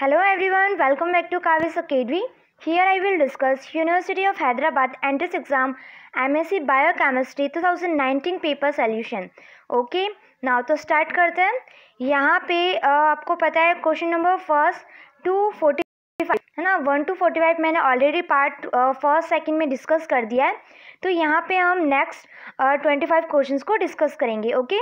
Hello everyone, welcome back to Kavish Academy. Here I will discuss University of Hyderabad entrance exam MSC Biochemistry 2019 paper solution. Okay, now तो start करते हैं. यहाँ पे आपको पता है क्वेश्चन नंबर फर्स्ट 245 है ना, 1 to 45 मैंने ऑलरेडी पार्ट फर्स्ट सेकंड में डिस्कस कर दिया है. तो यहाँ पे हम नेक्स्ट 25 क्वेश्चन को डिस्कस करेंगे. ओके,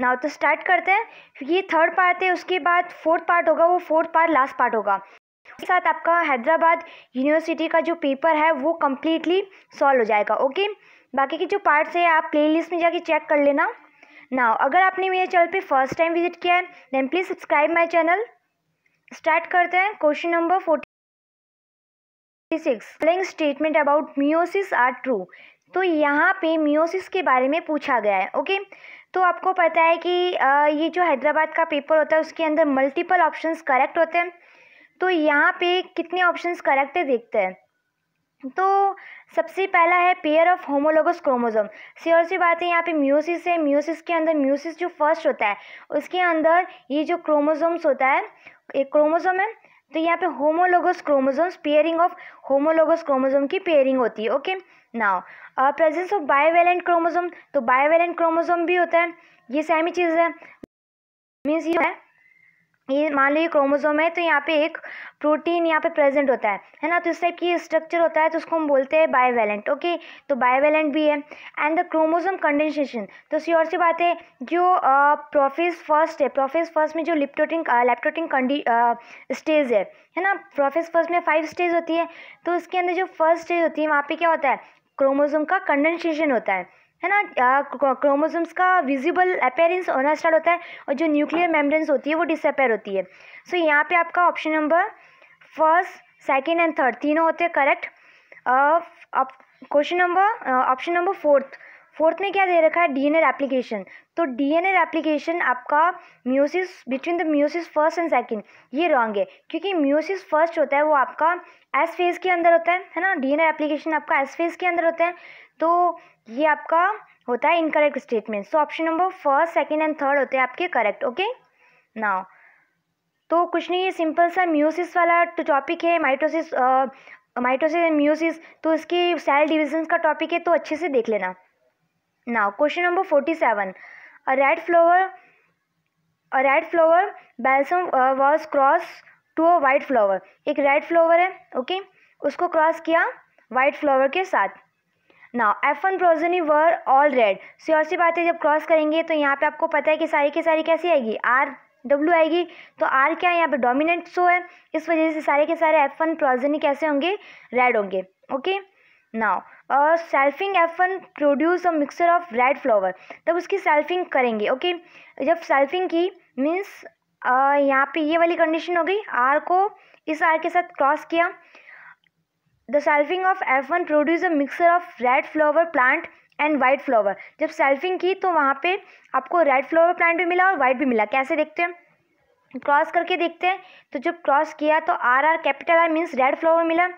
नाउ तो स्टार्ट करते हैं. ये थर्ड पार्ट है, उसके बाद फोर्थ पार्ट होगा, वो फोर्थ पार्ट लास्ट पार्ट होगा. इसके साथ आपका हैदराबाद यूनिवर्सिटी का जो पेपर है वो कम्प्लीटली सॉल्व हो जाएगा. ओके, बाकी के जो पार्ट्स है आप प्लेलिस्ट में जाके चेक कर लेना. नाउ अगर आपने मेरे चैनल पे फर्स्ट टाइम विजिट किया है then please subscribe my channel. Start करते हैं question number 46. Following statement about meiosis are true. तो यहाँ पे मियोसिस के बारे में पूछा गया है. ओके, तो आपको पता है कि ये जो हैदराबाद का पेपर होता है उसके अंदर मल्टीपल ऑप्शंस करेक्ट होते हैं. तो यहाँ पे कितने ऑप्शंस करेक्ट है देखते हैं. तो सबसे पहला है पेयर ऑफ होमोलोगस क्रोमोसोम. सीधी सी बात है, यहाँ पे मियोसिस है. मियोसिस के अंदर मियोसिस जो फर्स्ट होता है उसके अंदर ये जो क्रोमोसोम्स होता है, एक क्रोमोसोम है. तो यहाँ पे homologous chromosomes, pairing of homologous chromosome की पेयरिंग होती है. Okay, now presence of bivalent chromosome. तो बाइवेलेंट क्रोमोसोम भी होता है, ये सेम चीज़ है. मीन्स ये मान लो ये क्रोमोसोम है तो यहाँ पे एक प्रोटीन यहाँ पे प्रेजेंट होता है ना. तो इस टाइप की स्ट्रक्चर होता है तो उसको हम बोलते हैं बाइवेलेंट. ओके, तो बाइवेलेंट भी है. And the chromosome condensation. तो सी और सी बात है, जो प्रोफेज फर्स्ट में जो लेप्टोटिंग स्टेज है ना, प्रोफेज फर्स्ट में 5 स्टेज होती है. तो उसके अंदर जो फर्स्ट स्टेज होती है वहाँ पर क्या होता है, क्रोमोसोम का कंडेंसेशन होता है ना. क्रोमोसोम्स का विजिबल अपीयरेंस होना स्टार्ट होता है और जो न्यूक्लियर मेम्ब्रेन्स होती है वो डिसअपेयर होती है. सो यहाँ पे आपका option number first second and third तीनों होते हैं करेक्ट. ऑप्शन नंबर फोर्थ में क्या दे रखा है, डीएनए रेप्लिकेशन. तो डीएनए रेप्लिकेशन आपका meiosis between the meiosis first and second, ये रॉन्ग है क्योंकि मियोसिस फर्स्ट होता है वो आपका एस फेज के अंदर होता है ना. डीएनए रेप्लिकेशन आपका एस फेज के अंदर होता है तो ये आपका होता है incorrect statement. So option number first second and third होते हैं आपके करेक्ट. ओके, नाउ तो कुछ नहीं, ये सिंपल सा मियोसिस वाला टॉपिक है, माइटोसिस एंड मियोसिस. तो इसके सेल डिविजन का टॉपिक है तो अच्छे से देख लेना. Now question number 47. A red flower balsam was cross to a white flower. एक रेड फ्लावर है ओके, उसको क्रॉस किया वाइट फ्लावर के साथ. Now F1 progeny were all red. Sure सी बात है, जब क्रॉस करेंगे तो यहाँ पे आपको पता है कि सारी कैसी आएगी, RW आएगी. तो R क्या है यहाँ पे, डोमिनेंट शो है, इस वजह से सारे के सारे F1 प्रोजेनी कैसे होंगे, रेड होंगे. Okay, now selfing F1 produce a mixture of red flower. तब उसकी सेल्फिंग करेंगे. ओके, जब सेल्फिंग की मीन्स यहाँ पे ये वाली कंडीशन हो गई, R को इस R के साथ क्रॉस किया. The selfing of F1 produce a mixture of red flower plant and white flower. जब सेल्फिंग की तो वहाँ पे आपको रेड फ्लावर प्लांट भी मिला और वाइट भी मिला. कैसे देखते हैं, क्रॉस करके देखते हैं. तो जब क्रॉस किया तो RR capital R means red flower मिला, R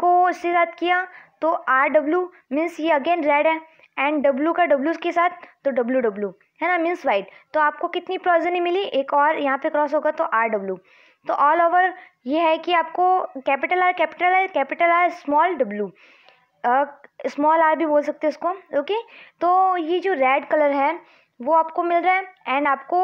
को उसके साथ किया तो RW मीन्स ये अगेन रेड है, एंड W का W के साथ तो WW है ना मीन्स वाइट. तो आपको कितनी प्रोजेनी मिली, एक और यहाँ पे क्रॉस होगा तो RW. तो ऑल ओवर ये है कि आपको capital R small W, small R भी बोल सकते हैं इसको. ओके, तो ये जो रेड कलर है वो आपको मिल रहा है एंड आपको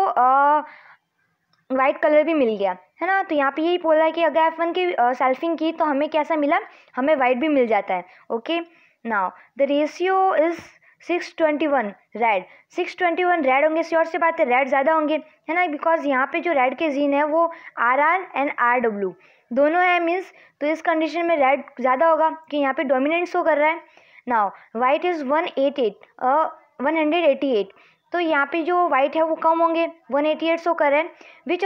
वाइट कलर भी मिल गया है ना. तो यहाँ पे यही बोल रहा है कि अगर F1 की सेल्फिंग की तो हमें कैसा मिला, हमें वाइट भी मिल जाता है. Okay, now the ratio is 621 red. 621 red होंगे, श्योर से बात है रेड ज़्यादा होंगे है ना, बिकॉज यहाँ पे जो रेड के जीन है वो RR एंड RW दोनों है मीन्स. तो इस कंडीशन में रेड ज़्यादा होगा कि यहाँ पे डोमिनेंट शो कर रहा है. Now white is 188. तो यहाँ पे जो वाइट है वो कम होंगे, 188 शो कर रहे हैं. Which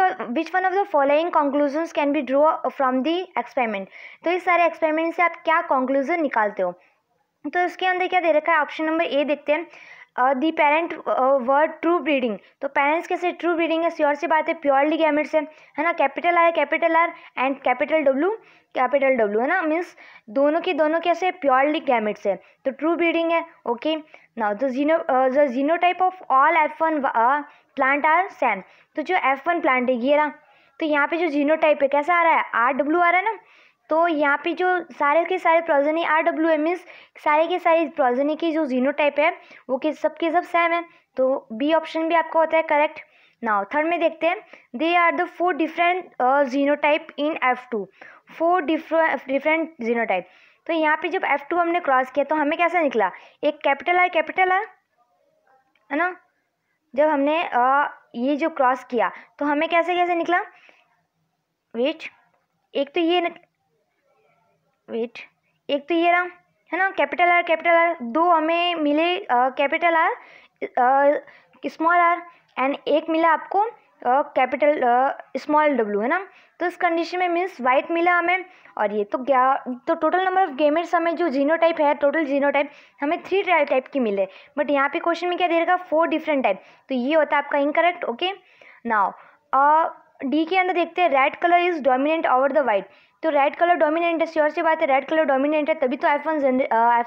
one of the following conclusions can be draw from the experiment. तो इस सारे एक्सपेरिमेंट से आप क्या कंक्लूजन निकालते हो. तो इसके अंदर क्या दे रखा है, ऑप्शन नंबर ए देखते हैं. The parent were true breeding. तो पेरेंट्स कैसे ट्रू ब्रीडिंग है, श्योर सी बात है प्योरली गैमेट्स है ना. Capital R and capital W है ना मीन्स दोनों के दोनों कैसे प्योरली गैमेट्स है तो ट्रू ब्रीडिंग है. Okay, now the genotype of all F1 plant are same. तो जो F1 प्लांट है ये रहा, तो यहाँ पे जो जीनोटाइप है कैसा आ रहा है, आर डब्ल्यू आ रहा है ना। तो यहाँ पे जो सारे के सारे प्रोजेनी आर डब्ल्यू है, मीन्स सारे के सारे प्रोजेनी की जो जीनोटाइप है वो के सब सेम है। तो बी ऑप्शन भी आपका होता है करेक्ट। नाउ थर्ड में देखते हैं, they are the four different genotype in F2, four different genotype. तो यहाँ पे जब F2 हमने क्रॉस किया तो हमें कैसा निकला, एक कैपिटल आर है ना। जब हमने ये जो क्रॉस किया तो हमें कैसे कैसे निकला, वेट एक तो ये वेट एक तो ये रहा है ना कैपिटल आर, दो हमें मिले capital R small R, and एक मिला आपको कैपिटल स्मॉल डब्ल्यू है ना। तो इस कंडीशन में मीन्स वाइट मिला हमें, और ये तो क्या, तो टोटल नंबर ऑफ गेमेट्स हमें जो जीनोटाइप है, टोटल जीनोटाइप हमें थ्री टाइप की मिले, बट यहाँ पे क्वेश्चन में क्या दे रखा, फोर डिफरेंट टाइप। तो ये होता है आपका इनकरेक्ट। ओके नाउ डी के अंदर देखते हैं, red colour is dominant over the white. तो रेड कलर डोमिनेंट है, श्योर सी बात है रेड कलर डोमिनेंट है, तभी तो एफ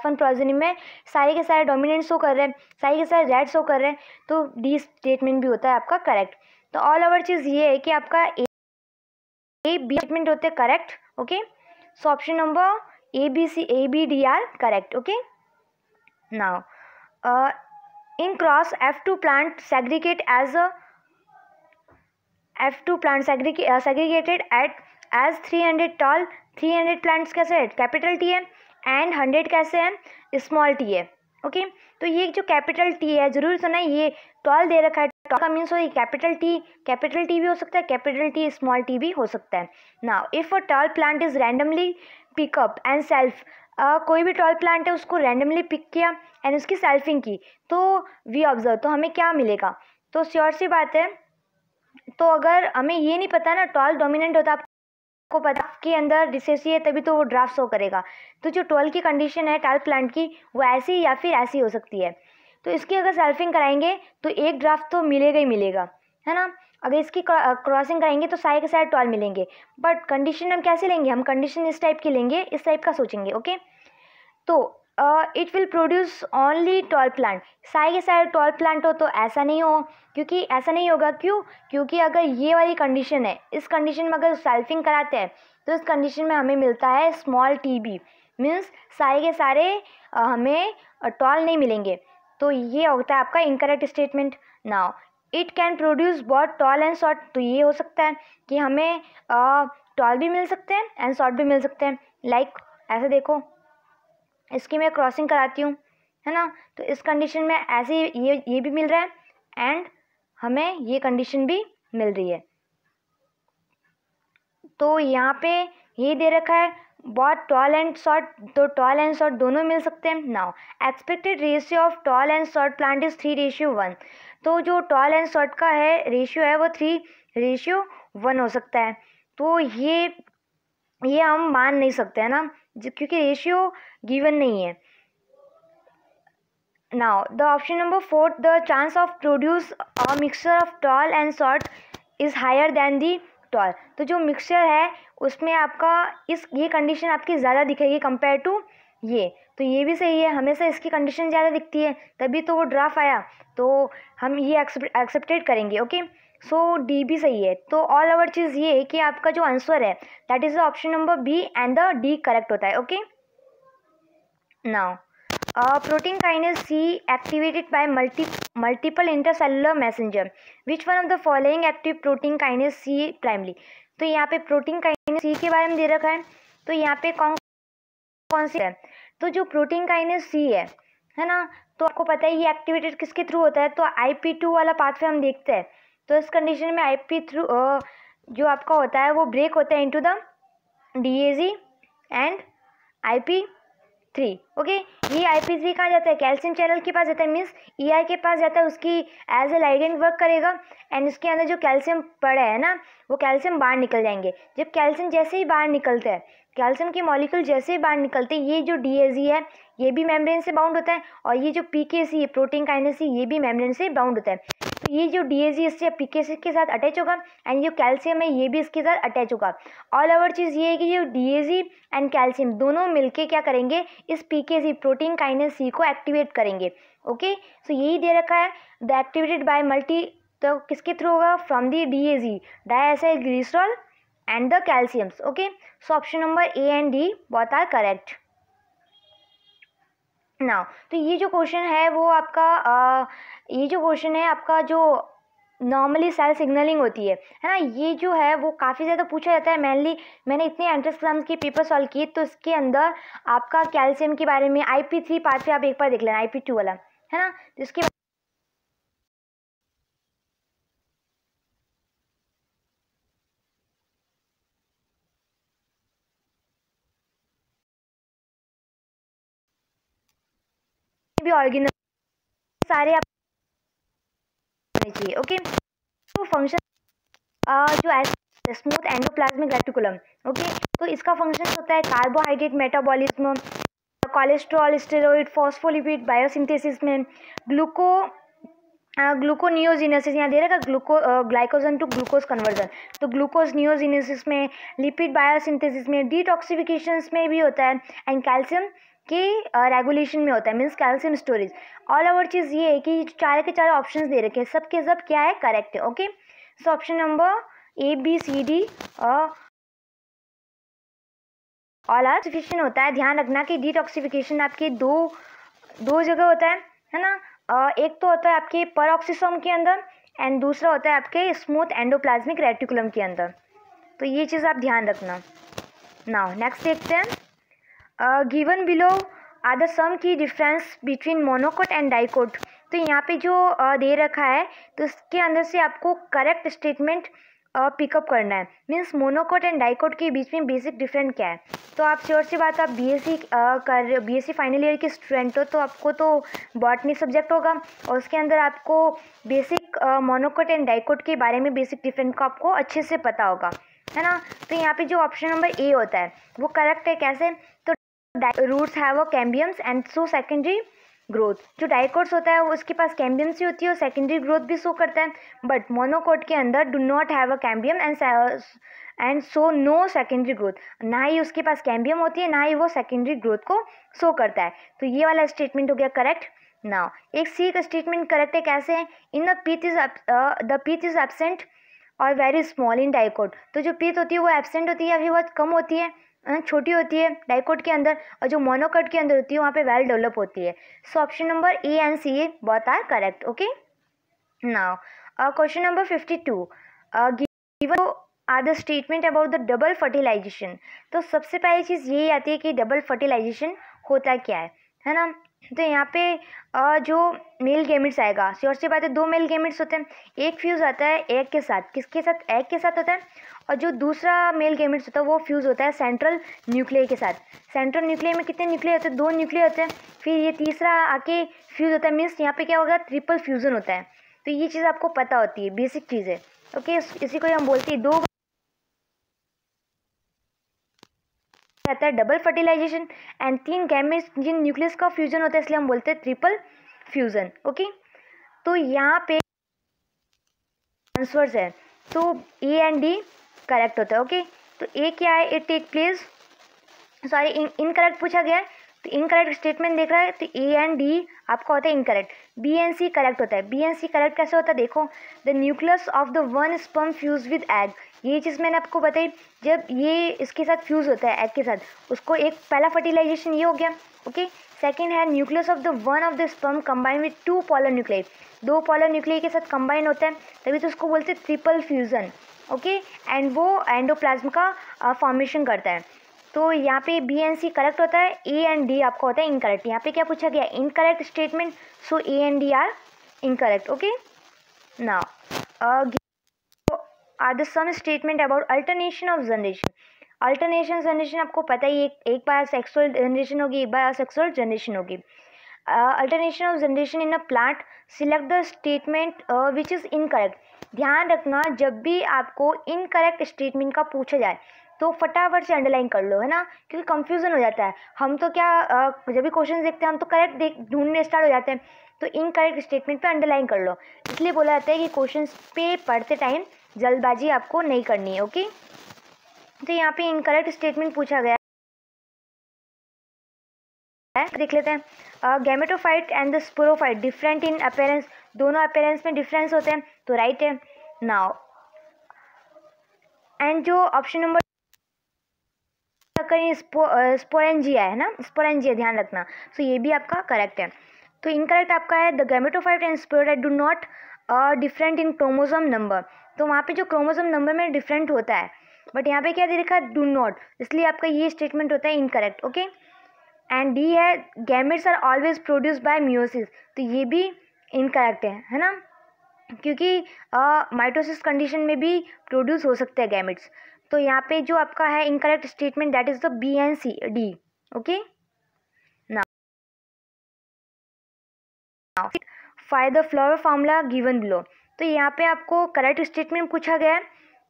वन प्रोजेनी में सारे के सारे डोमिनेंट शो कर रहे हैं, सारे के सारे रेड शो कर रहे हैं। तो डी स्टेटमेंट भी होता है आपका करेक्ट। तो ऑल ओवर चीज़ ये है कि आपका ए बी स्टेटमेंट होते हैं correct. Okay so option number A B D are correct. Okay now in cross F2 plant segregate as a F2 plant segregated at as 300 tall, 300 plants कैसे है capital T है, and 100 कैसे है small T है। Okay तो ये जो capital T है जरूर सुना है, ये टॉल दे रखा है, टॉल का मीन्स हो कैपिटल टी भी हो सकता है, कैपिटल टी स्मॉल टी भी हो सकता है। Now if a tall plant is randomly pickup and self, कोई भी टॉल प्लांट है उसको रैंडमली पिक किया एंड उसकी सेल्फिंग की, तो वी ऑब्जर्व, तो हमें क्या मिलेगा। तो श्योर सी बात है, तो अगर हमें ये नहीं पता ना टॉल डोमिनेंट होता, आपको पता के अंदर रिसेसिव है तभी तो वो ड्राफ्ट शो करेगा। तो जो टॉल की कंडीशन है टॉल प्लांट की वो ऐसी या फिर ऐसी हो सकती है। तो इसकी अगर सेल्फिंग कराएंगे तो एक ड्राफ्ट तो मिलेगा ही मिलेगा है ना। अगर इसकी क्रॉसिंग कराएंगे तो सारे के सारे टॉल मिलेंगे, बट कंडीशन हम कैसे लेंगे, हम कंडीशन इस टाइप की लेंगे, इस टाइप का सोचेंगे। ओके तो it will produce only tall plant, सारे के सारे टॉल प्लांट हो तो ऐसा नहीं हो, क्योंकि ऐसा नहीं होगा। क्यों, क्योंकि अगर ये वाली कंडीशन है, इस कंडीशन में अगर सेल्फिंग कराते हैं तो इस कंडीशन में हमें मिलता है स्मॉल टी बी, मीन्स सारे के सारे हमें टॉल नहीं मिलेंगे। तो ये होता है आपका incorrect statement. Now it can produce both tall and short, तो ये हो सकता है कि हमें टॉल भी मिल सकते हैं एंड शॉर्ट भी मिल सकते हैं। लाइक ऐसे देखो, इसकी मैं क्रॉसिंग कराती हूँ है ना, तो इस कंडीशन में ऐसे ये भी मिल रहा है एंड हमें ये कंडीशन भी मिल रही है। तो यहाँ पे ये दे रखा है बहुत टॉल एंड शॉर्ट, तो टॉल एंड शॉर्ट दोनों मिल सकते हैं। Now expected ratio of tall and short plant is 3:1, तो जो टॉल एंड शॉर्ट का है रेशियो है वो 3:1 हो सकता है। तो ये हम मान नहीं सकते है ना, क्योंकि रेशियो गिवन नहीं है। Now the option number fourth, the chance of produce a mixture of tall and short is higher than the tall, तो जो मिक्सचर है उसमें आपका ये कंडीशन आपकी ज़्यादा दिखेगी कंपेयर टू ये। तो ये भी सही है, हमेशा इसकी कंडीशन ज़्यादा दिखती है तभी तो वो ड्राफ्ट आया, तो हम ये एक्सेप्टेड करेंगे। ओके सो डी भी सही है। तो ऑल ओवर चीज़ ये है कि आपका जो आंसर है that is the option number B and the D correct होता है। Okay now protein kinase C activated by multiple intercellular messenger, which one of the following active protein kinase C primarily. तो यहाँ पे protein kinase सी के बारे में दे रखा है, तो यहाँ पे कौन सी है, तो जो प्रोटीन काइनेज सी है ना, तो आपको पता है ये एक्टिवेटेड किसके थ्रू होता है, तो IP2 वाला पाथवे हम देखते हैं। तो इस कंडीशन में IP जो आपका होता है वो ब्रेक होता है into the DAG and IP3। Okay ये IP3 कहाँ जाता है, कैल्शियम चैनल के पास जाता है, मीन्स ER के पास जाता है, उसकी एज ए लाइगेंड वर्क करेगा एंड इसके अंदर जो कैल्शियम पड़ा है ना वो कैल्शियम बाहर निकल जाएंगे। जब कैल्शियम जैसे ही बाहर निकलता है, कैल्शियम के मॉलिक्यूल जैसे ही बाहर निकलते हैं, ये जो DAG है ये भी मेम्ब्रेन से बाउंड होता है, और ये जो PKC है प्रोटीन काइनेज सी ये भी मेम्ब्रेन से बाउंड होता है। तो ये जो DAG इससे PKC के साथ अटैच होगा एंड जो कैल्शियम है ये भी इसके साथ अटैच होगा। ऑल ओवर चीज़ ये है कि जो DAG एंड कैल्शियम दोनों मिलके क्या करेंगे, इस PKC प्रोटीन काइनेज सी को एक्टिवेट करेंगे। ओके सो यही दे रखा है द एक्टिवेटेड बाय मल्टी तो किसके थ्रू होगा? From the DAG, diacyl glycerol and the calciums. Okay, so option number A and D both are correct. Now तो ये जो क्वेश्चन है वो आपका जो नॉर्मली सेल सिग्नलिंग होती है ना, ये जो है वो काफ़ी ज़्यादा पूछा जाता है. मेनली मैंने इतने एंट्रेंस एग्जाम के पेपर सॉल्व किए तो इसके अंदर आपका कैल्शियम के बारे में IP3 पार्ट पे आप एक बार देख लेना, IP2 वाला है ना, जिसके भी ऑर्गेनल सारे आप चाहिए. ओके, तो फंक्शन जो स्मूथ एंडोप्लाज्मिक रेटिकुलम, ओके, तो इसका फंक्शन होता है carbohydrate metabolism, cholesterol, steroid, phospholipid biosynthesis में, ग्लूकोनियोजेनेसिस, यहाँ दे रखा ग्लाइकोजन टू ग्लूकोज कन्वर्जन, तो ग्लूकोज नियोजेनेसिस में, लिपिड बायोसिंथेसिस में, डिटॉक्सिफिकेशन में भी होता है, एंड कैल्शियम के रेगुलेशन में होता है, means calcium storage. All over चीज़ ये है कि चार के चार ऑप्शन दे रखे हैं, सब के सब क्या है? करेक्ट है. Okay, so option number A, B, C, D all are sufficient होता है. ध्यान रखना कि डिटॉक्सिफिकेशन आपके दो जगह होता है ना, एक तो होता है आपके परऑक्सीसोम के अंदर एंड दूसरा होता है आपके स्मूथ एंडोप्लाज्मिक रेटिकुलम के अंदर, तो ये चीज़ आप ध्यान रखना. नाउ नेक्स्ट देखते हैं, given below are the some key difference between monocot and dicot. तो यहाँ पे जो दे रखा है तो इसके अंदर से आपको करेक्ट स्टेटमेंट पिकअप करना है, मीन्स मोनोकोट एंड डाइकोट के बीच में बेसिक डिफरेंस क्या है. तो आप श्योर सी बात, आप BSc फाइनल ईयर के स्टूडेंट हो तो आपको तो बॉटनी सब्जेक्ट होगा और उसके अंदर आपको बेसिक मोनोकोट एंड डाइकोट के बारे में बेसिक डिफरेंस को आपको अच्छे से पता होगा, है ना. तो यहाँ पे जो ऑप्शन नंबर A होता है वो करेक्ट है. कैसे? तो roots have cambiums and so secondary growth. जो डाइकोट्स होता है वो उसके पास कैम्बियम्स ही होती है और सेकेंडरी ग्रोथ भी शो करता है, बट मोनोकोट के अंदर do not have a cambium and so no secondary growth. ना ही उसके पास कैम्बियम होती है ना ही वो सेकेंडरी ग्रोथ को शो करता है, तो ये वाला स्टेटमेंट हो गया करेक्ट. नाउ एक C का स्टेटमेंट करेक्ट है. कैसे है? In the pith is absent और वेरी स्मॉल इन डाइकोट. तो जो पीथ होती है वो एब्सेंट होती है या फिर बहुत कम होती है, छोटी होती है डाइकोट के अंदर, और जो मोनोकोट के अंदर होती है वहाँ पे वेल डेवलप होती है. So option number A and C both are correct. Okay, now question number 52, given are the statement about the double fertilization. तो सबसे पहली चीज़ यही आती है कि डबल फर्टिलाइजेशन होता क्या है ना. तो यहाँ पे जो मेल गैमेट्स आएगा, श्योर सी बात है दो मेल गैमेट्स होते हैं, एक फ्यूज़ आता है एग के साथ. किसके साथ? एग के साथ होता है. और जो दूसरा मेल गैमेट्स होता है वो फ्यूज़ होता है सेंट्रल न्यूक्लियस के साथ. सेंट्रल न्यूक्लियस में कितने न्यूक्लियस होते हैं? दो न्यूक्लियस होते हैं. फिर ये तीसरा आके फ्यूज़ होता है, मीन्स यहाँ पर क्या होगा? ट्रिपल फ्यूज़न होता है. तो ये चीज़ आपको पता होती है, बेसिक चीज़ है. ओके, इसी को हम बोलते हैं दो आता है डबल फर्टिलाइजेशन, एंड तीन गैमेट्स जिन न्यूक्लियस का फ्यूजन होता है इसलिए हम बोलते हैं ट्रिपल फ्यूजन. ओके, तो यहाँ पे आंसर्स है, तो A एंड D करेक्ट होता है. ओके, तो A क्या है? It take place, sorry incorrect पूछा गया है तो इनकरेक्ट स्टेटमेंट देख रहा है, तो A एंड D आपका होता है incorrect. B and C correct होता है. B एंड C करेक्ट कैसे होता है? देखो, the nucleus of the one sperm fuse with egg. ये चीज़ मैंने आपको बताई, जब ये इसके साथ फ्यूज़ होता है एग के साथ, उसको एक पहला फर्टिलाइजेशन ये हो गया. ओके, सेकंड है nucleus of the one of the sperm combine with two polar nuclei. दो पोलर न्यूक्लियाई के साथ कंबाइन होता है तभी तो उसको बोलते हैं ट्रिपल फ्यूज़न. ओके, एंड वो एंडोप्लाज्म का फॉर्मेशन करता है. तो यहाँ पे B एंड C करेक्ट होता है. A एंड D आपका होता है इनकरेक्ट. यहाँ पे क्या पूछा गया? Incorrect statement, so A and D are incorrect. Okay, now are the some statement about alternation of generation. Alternation generation आपको पता ही, एक बार सेक्सुअल जनरेशन होगी, एक बार असेक्सुअल जनरेशन होगी. Alternation of generation in a plant, select the statement which is incorrect. ध्यान रखना, जब भी आपको इनकरेक्ट स्टेटमेंट का पूछा जाए तो फटाफट से अंडरलाइन कर लो, है ना, क्योंकि कंफ्यूजन हो जाता है. हम तो क्या जब भी क्वेश्चन देखते हैं हम तो करेक्ट ढूंढने स्टार्ट हो जाते हैं, तो इनकरेक्ट स्टेटमेंट पे अंडरलाइन कर लो. इसलिए बोला जाता है कि क्वेश्चन पे पढ़ते टाइम जल्दबाजी आपको नहीं करनी है. ओके, तो यहाँ पे इनकरेक्ट स्टेटमेंट पूछा गया है, देख लेते हैं. Gametophyte and the sporophyte different in appearance. दोनों अपेरेंस में डिफरेंस होते हैं तो राइट है नाउ। एंड जो ऑप्शन नंबर करें स्पोरेंजिया है ना, स्पोरेंजिया ध्यान रखना, सो ये भी आपका करेक्ट है। तो इनकरेक्ट आपका है the gametophyte and sporophyte do not different in chromosome number. तो वहाँ पे जो क्रोमोसोम नंबर में डिफरेंट होता है, बट यहाँ पे क्या दे रखा है डू नॉट, इसलिए आपका ये स्टेटमेंट होता है इनकरेक्ट। ओके एंड डी है gametes are always produce by meiosis, तो ये भी इनकरेक्ट है ना, क्योंकि माइटोसिस कंडीशन में भी प्रोड्यूस हो सकते हैं गैमेट्स। तो यहाँ पे जो आपका है incorrect statement that is the B and C D. Okay now find the flower formula given below. तो यहाँ पे आपको करेक्ट स्टेटमेंट पूछा गया है,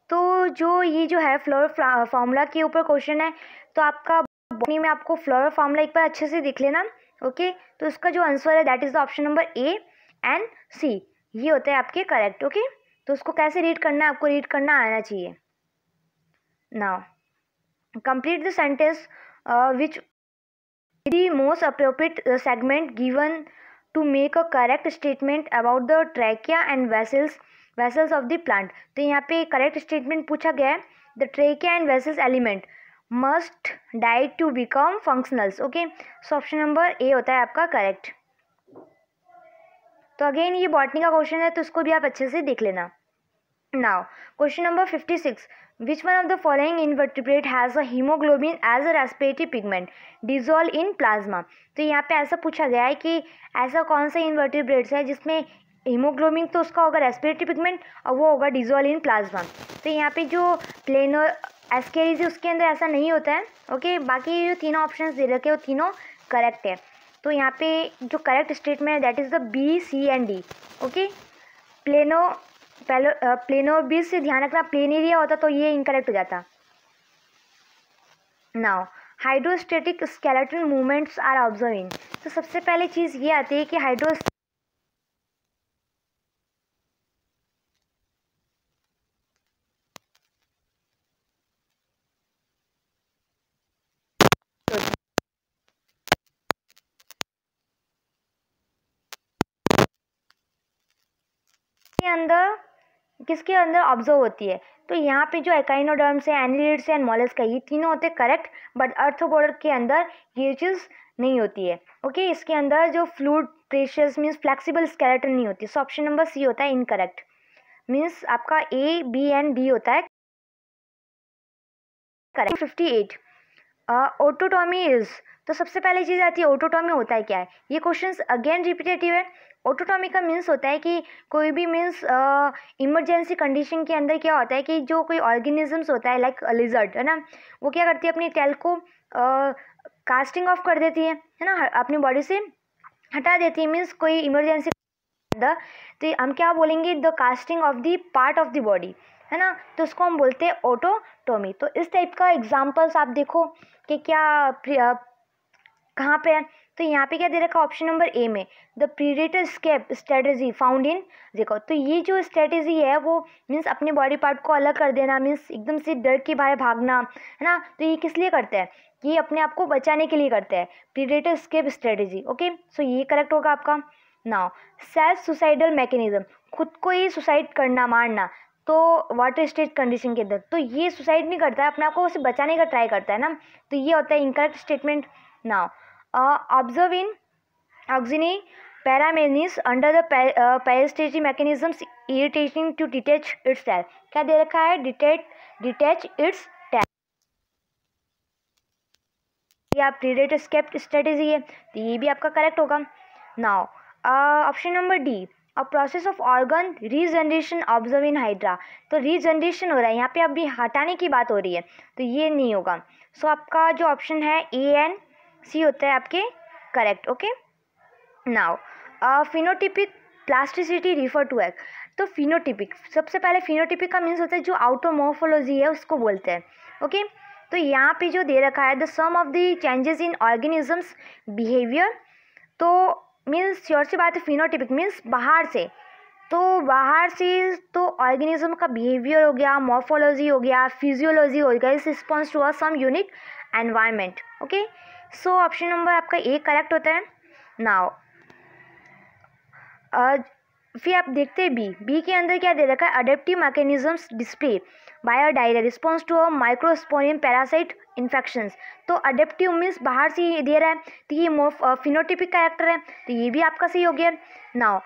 तो ये जो है फ्लोवर फार्मूला के ऊपर क्वेश्चन है, तो आपका बॉटनी में आपको फ्लोवर फार्मूला एक बार अच्छे से देख लेना। ओके तो इसका जो आंसर है that is the option number A and C, ये होते हैं आपके करेक्ट। ओके तो उसको कैसे रीड करना है, आपको रीड करना आना चाहिए। Now complete the sentence which the most appropriate segment given to make a correct statement about the trachea and vessels of the plant। तो यहाँ पे correct statement पूछा गया है the trachea and vessels element must die to become functionals। okay so option number A होता है आपका correct। तो again ये botany का question है, तो इसको भी आप अच्छे से देख लेना। Now question number 56, which one of the following invertebrate has a hemoglobin as a respiratory pigment dissolved in plasma। तो यहाँ पे ऐसा पूछा गया है कि ऐसा कौन सा इन्वर्टिब्रेट्स है जिसमें हीमोग्लोबिन तो उसका होगा रेस्पिरेटरी पिगमेंट और वो होगा डिजॉल्व इन प्लाज्मा। तो यहाँ पे जो प्लेनो एस्केरीज उसके अंदर ऐसा नहीं होता है। ओके बाकी जो तीनों ऑप्शन दे रखे वो तीनों करेक्ट है। तो यहाँ पे जो करेक्ट स्टेटमेंट है that is the B C and D. Okay प्लेनोबिस से ध्यान रखना, प्लेन एरिया होता तो ये इनकरेक्ट हो जाता। Now hydrostatic skeleton movements are observing. तो सबसे पहले चीज़ ये आती है कि किसके अंदर ऑब्जर्व होती है। तो यहाँ पे जो एकाइनोडर्म्स है, एनिलिड्स है एंड मोलस्क है, ये तीनों होते करेक्ट, बट अर्थ्रोपोड के अंदर ये चीज़ नहीं होती है। ओके इसके अंदर जो fluid pressures means flexible skeleton नहीं होती। सो ऑप्शन नंबर सी होता है इनकरेक्ट, मीन्स आपका ए बी एंड डी होता है करेक्ट। 58 autotomy is. तो सबसे पहले चीज़ आती है ऑटोटॉमी होता है क्या है। ये क्वेश्चंस अगेन रिपीटेटिव है। ऑटोटॉमी का मीन्स होता है कि कोई भी मीन्स इमरजेंसी कंडीशन के अंदर क्या होता है कि जो कोई ऑर्गेनिजम्स होता है लाइक लिजर्ड है ना, वो क्या करती है अपनी टेल को कास्टिंग ऑफ कर देती है ना, अपनी बॉडी से हटा देती है मीन्स कोई इमरजेंसी द। तो हम क्या बोलेंगे the casting of the part of the body है ना, तो उसको हम बोलते हैं ऑटोटॉमी। तो इस टाइप का एग्जाम्पल्स आप देखो कि क्या कहाँ पे है। तो यहाँ पे क्या दे रखा है ऑप्शन नंबर ए में the predator escape strategy found in dicot. तो ये जो स्ट्रेटजी है वो मीन्स अपने बॉडी पार्ट को अलग कर देना, मीन्स एकदम से डर के बाहर भागना है ना। तो ये किस लिए करते हैं, ये अपने आप को बचाने के लिए करते हैं predator escape strategy. Okay so ये करेक्ट होगा आपका। नाउ सेल्फ सुसाइडल मैकेनिज्म, खुद को ही सुसाइड करना मारना, तो वाटर स्टेट कंडीशन के अंदर तो ये सुसाइड नहीं करता है, अपने आप को उसे बचाने का ट्राई करता है ना। तो ये होता है incorrect statement. Now observe in ऑक्सिनी पैरामेनिस under the peristaltic mechanisms irritating to detach its tail. क्या दे रखा है डिटेच इट्स टेल, या प्रीडेटर स्केप स्ट्रेटेजी है, तो ये भी आपका करेक्ट होगा। नाउ ऑप्शन नंबर डी और process of organ regeneration observe in hydra. तो रीजनरेशन हो रहा है यहाँ पे, अभी हटाने की बात हो रही है, तो ये नहीं होगा। सो आपका जो ऑप्शन है ए एंड सी होता है आपके correct. Okay now phenotypic plasticity refer to act. तो फिनोटिपिक सबसे पहले फिनोटिपिक का मीन्स होता है जो आउटर मोर्फोलॉजी है उसको बोलते हैं। ओके तो यहाँ पे जो दे रखा है the some of the changes in organisms behaviour, तो मीन्स श्योर सी बात है फिनोटिपिक मीन्स बाहर से, तो बाहर से तो ऑर्गेनिज्म का बिहेवियर हो गया, मॉर्फोलॉजी हो गया, फिजियोलॉजी हो गया, इस response to a some unique environment. Okay so option number आपका ए करेक्ट होता है। नाउ फिर आप देखते हैं बी के अंदर क्या दे रखा है, adaptive mechanisms display by diarrhoea response to a माइक्रोस्पोरियम parasite infections. तो अडेप्टिव मीन्स बाहर से ये दे रहा है तो ये फिनोटिपिक कैरेक्टर है तो ये भी आपका सही हो गया। नाउ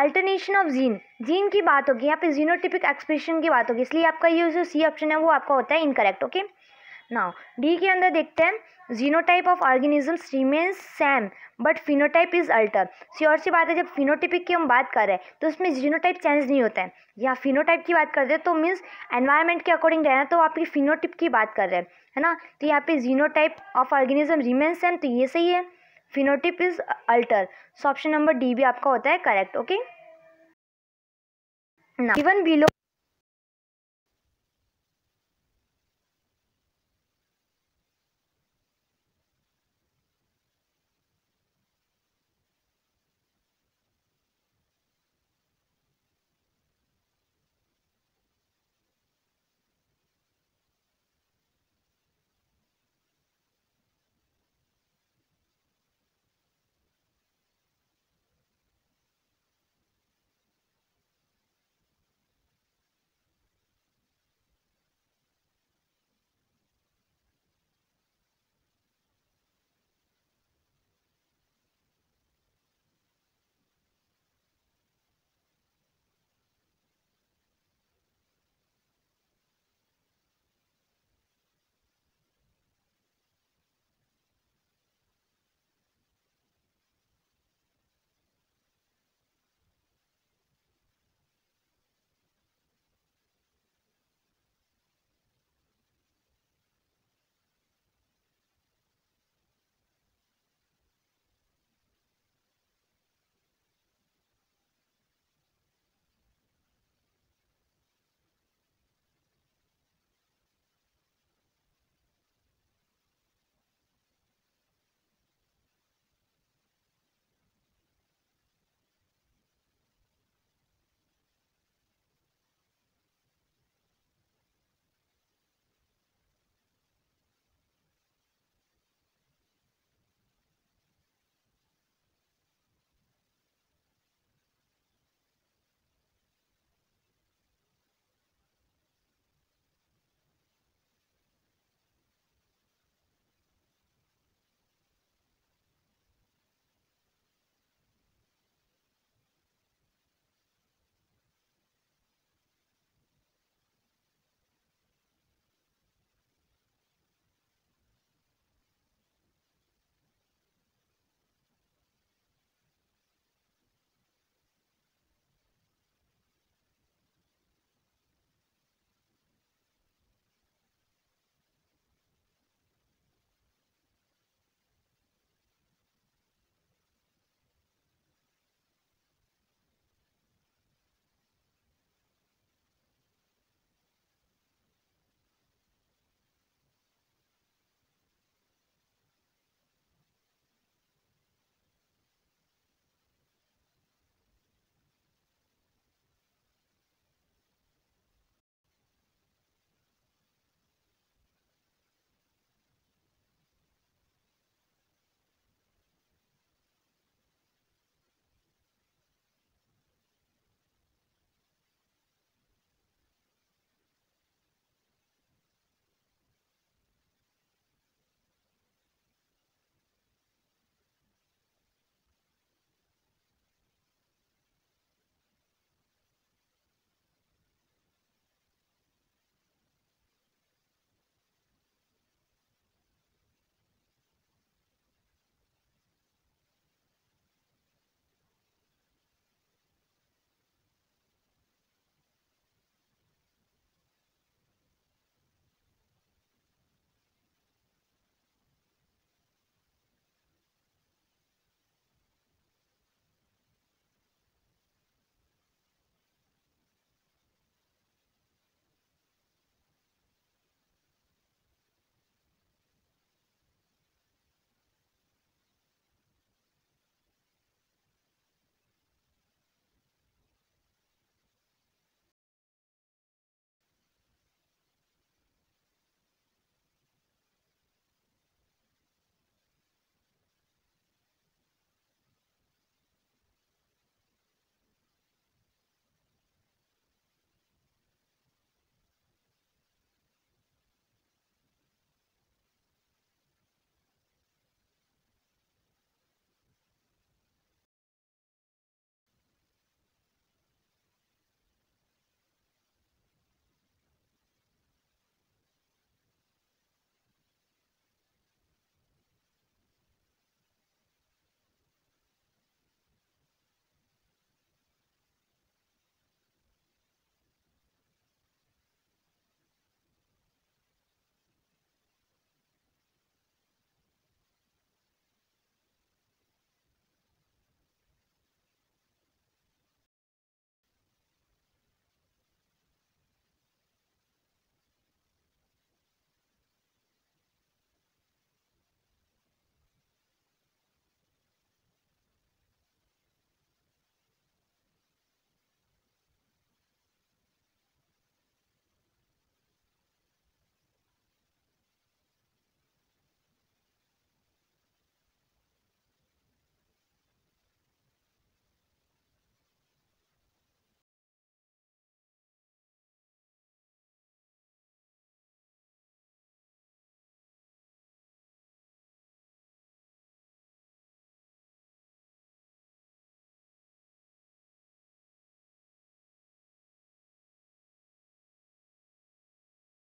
अल्टरनेशन ऑफ जीन की बात होगी यहाँ पे, जीनोटिपिक एक्सप्रेशन की बात होगी, इसलिए आपका ये जो सी ऑप्शन है वो आपका होता है इनकरेक्ट। ओके नाउ डी के अंदर देखते हैं genotype of organisms remains same but phenotype is alter. Sure सी बात है जब फिनोटिपिक की हम बात कर रहे हैं तो उसमें जीनोटाइप चेंज नहीं होता है, या फिनोटाइप की बात करते हैं तो मीन्स एनवायरनमेंट के अकॉर्डिंग रहना, तो आपकी फिनोटिप की बात कर रहे हैं है ना। तो यहाँ पे genotype of organism remains same तो ये सही है, phenotype is alter. So option number D भी आपका होता है करेक्ट। ओके ना इवन बिलो